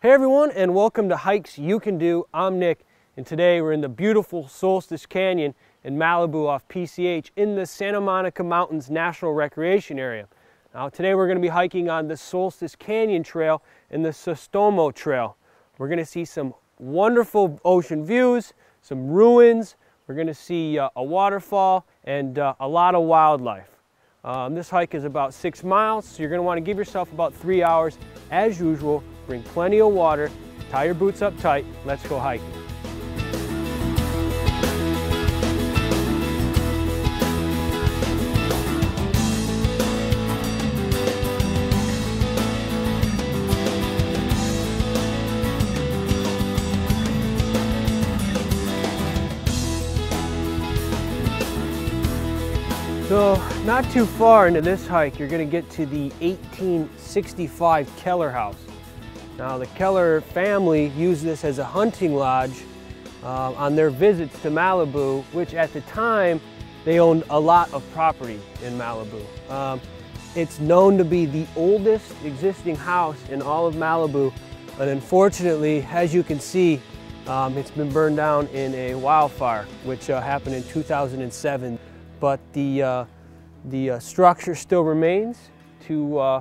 Hey everyone, and welcome to Hikes You Can Do. I'm Nick, and today we're in the beautiful Solstice Canyon in Malibu off PCH in the Santa Monica Mountains National Recreation Area. Now today we're going to be hiking on the Solstice Canyon Trail and the Sostomo Trail. We're going to see some wonderful ocean views, some ruins, we're going to see a waterfall, and a lot of wildlife. This hike is about 6 miles, so you're going to want to give yourself about 3 hours as usual. Bring plenty of water, tie your boots up tight, let's go hiking. So not too far into this hike, you're going to get to the 1865 Keller House. Now the Keller family used this as a hunting lodge on their visits to Malibu, which at the time they owned a lot of property in Malibu. It's known to be the oldest existing house in all of Malibu, but unfortunately, as you can see, it's been burned down in a wildfire, which happened in 2007. But the structure still remains to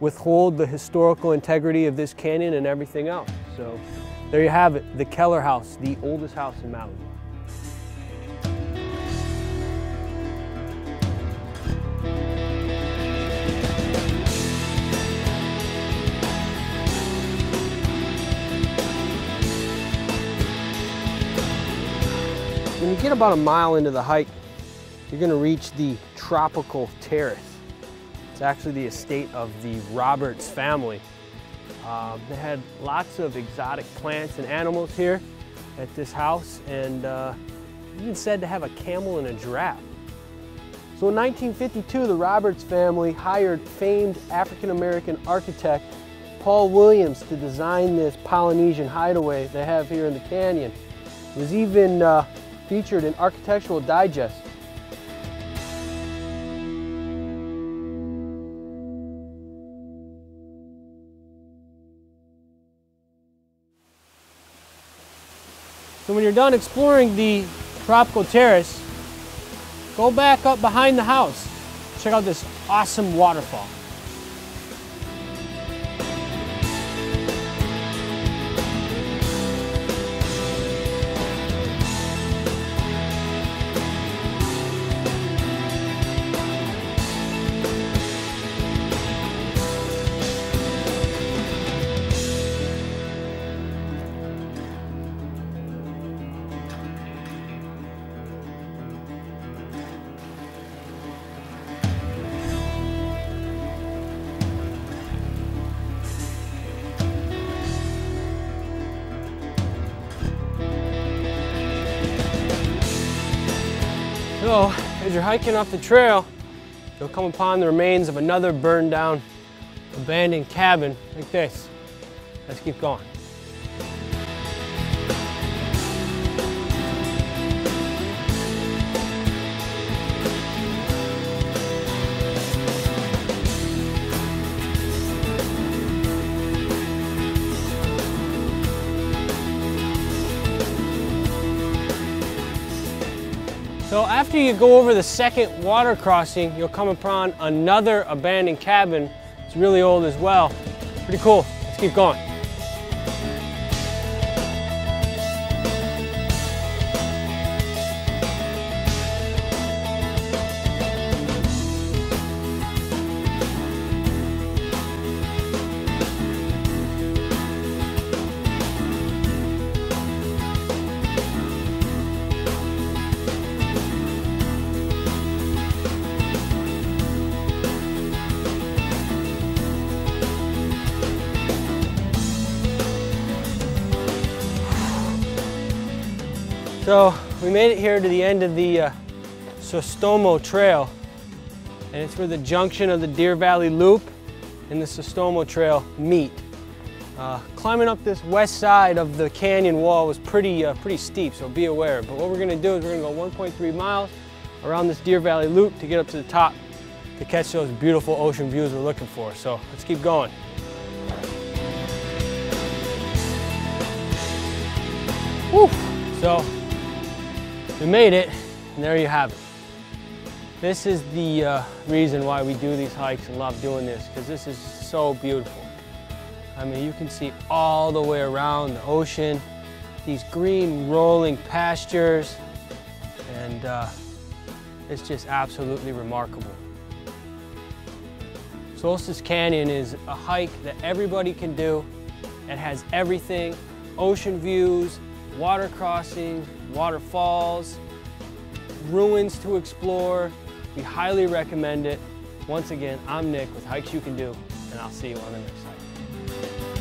withhold the historical integrity of this canyon and everything else. So there you have it, the Keller House, the oldest house in Malibu. When you get about a mile into the hike, you're going to reach the Tropical Terrace. It's actually the estate of the Roberts family. They had lots of exotic plants and animals here at this house, and even said to have a camel and a giraffe. So in 1952, the Roberts family hired famed African-American architect Paul Williams to design this Polynesian hideaway they have here in the canyon. It was even featured in Architectural Digest. So when you're done exploring the Tropical Terrace, go back up behind the house. Check out this awesome waterfall. So, as you're hiking up the trail, you'll come upon the remains of another burned down abandoned cabin like this. Let's keep going. So after you go over the second water crossing, you'll come upon another abandoned cabin. It's really old as well. Pretty cool. Let's keep going. So we made it here to the end of the Sostomo Trail, and it's where the junction of the Deer Valley Loop and the Sostomo Trail meet. Climbing up this west side of the canyon wall was pretty steep, so be aware. But what we're going to do is we're going to go 1.3 miles around this Deer Valley Loop to get up to the top to catch those beautiful ocean views we're looking for. So let's keep going. Whew. So we made it, and there you have it. This is the reason why we do these hikes and love doing this, because this is so beautiful. I mean, you can see all the way around the ocean, these green rolling pastures, and it's just absolutely remarkable. Solstice Canyon is a hike that everybody can do. It has everything: ocean views, water crossings, waterfalls, ruins to explore. We highly recommend it. Once again, I'm Nick with Hikes You Can Do, and I'll see you on the next hike.